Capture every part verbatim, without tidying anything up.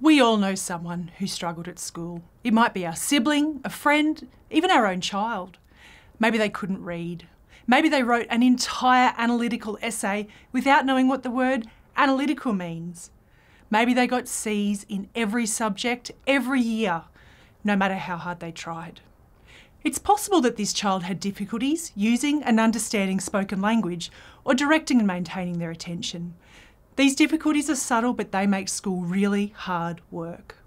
We all know someone who struggled at school. It might be our sibling, a friend, even our own child. Maybe they couldn't read. Maybe they wrote an entire analytical essay without knowing what the word analytical means. Maybe they got C's in every subject, every year, no matter how hard they tried. It's possible that this child had difficulties using and understanding spoken language or directing and maintaining their attention. These difficulties are subtle, but they make school really hard work.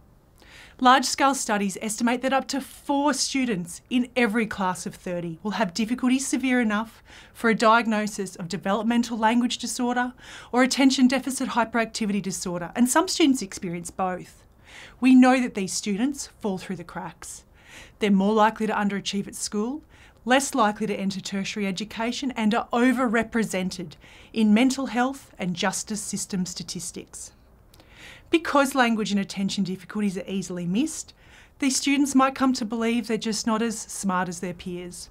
Large-scale studies estimate that up to four students in every class of thirty will have difficulties severe enough for a diagnosis of developmental language disorder or attention deficit hyperactivity disorder, and some students experience both. We know that these students fall through the cracks. They're more likely to underachieve at school, less likely to enter tertiary education, and are overrepresented in mental health and justice system statistics. Because language and attention difficulties are easily missed, these students might come to believe they're just not as smart as their peers.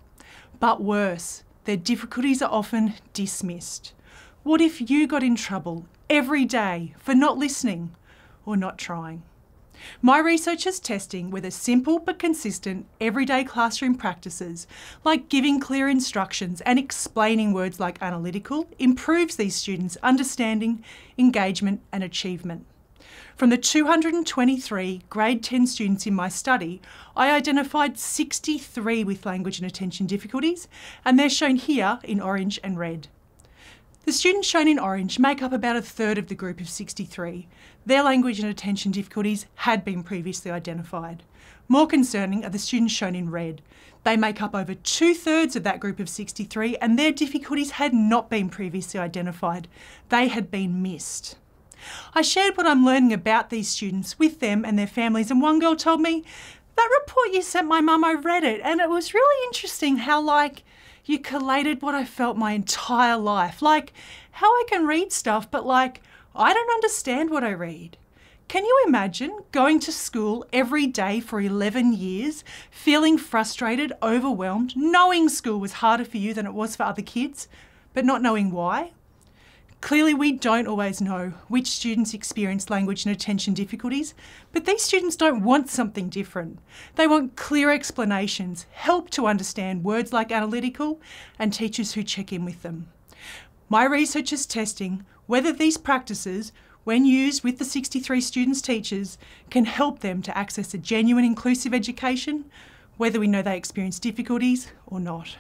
But worse, their difficulties are often dismissed. What if you got in trouble every day for not listening or not trying? My research is testing whether simple but consistent everyday classroom practices like giving clear instructions and explaining words like analytical improves these students' understanding, engagement and achievement. From the two hundred twenty-three grade ten students in my study, I identified sixty-three with language and attention difficulties, and they're shown here in orange and red. The students shown in orange make up about a third of the group of sixty-three. Their language and attention difficulties had been previously identified. More concerning are the students shown in red. They make up over two-thirds of that group of sixty-three, and their difficulties had not been previously identified. They had been missed. I shared what I'm learning about these students with them and their families, and one girl told me, "That report you sent my mum, I read it, and it was really interesting how, like, you collated what I felt my entire life. Like, how I can read stuff, but like, I don't understand what I read." Can you imagine going to school every day for eleven years, feeling frustrated, overwhelmed, knowing school was harder for you than it was for other kids, but not knowing why? Clearly, we don't always know which students experience language and attention difficulties, but these students don't want something different. They want clear explanations, help to understand words like analytical, and teachers who check in with them. My research is testing whether these practices, when used with the sixty-three students' teachers, can help them to access a genuine inclusive education, whether we know they experience difficulties or not.